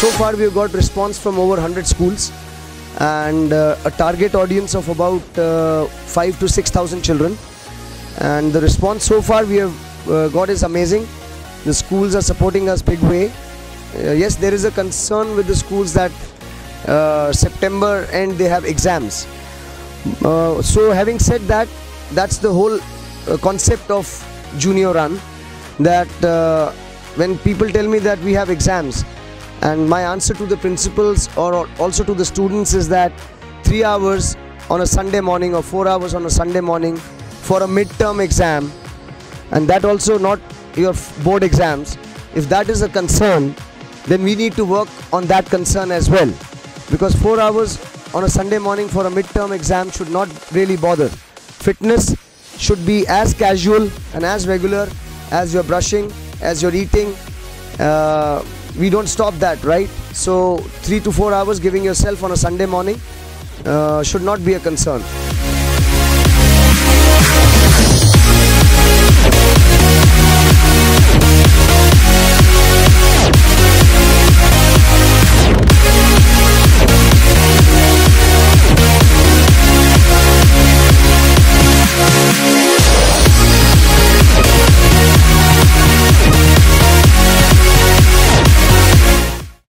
So far we have got response from over 100 schools and a target audience of about 5 to 6,000 children, and the response so far we have got is amazing. The schools are supporting us big way. Yes, there is a concern with the schools that September end they have exams. So having said that, that's the whole concept of JunioRun, that when people tell me that we have exams, and my answer to the principals or also to the students is that 3 hours on a Sunday morning or 4 hours on a Sunday morning for a midterm exam, and that also not your board exams, if that is a concern, then we need to work on that concern as well, because 4 hours on a Sunday morning for a midterm exam should not really bother. Fitness should be as casual and as regular as your brushing, as your eating. We don't stop that, right? So 3 to 4 hours giving yourself on a Sunday morning should not be a concern.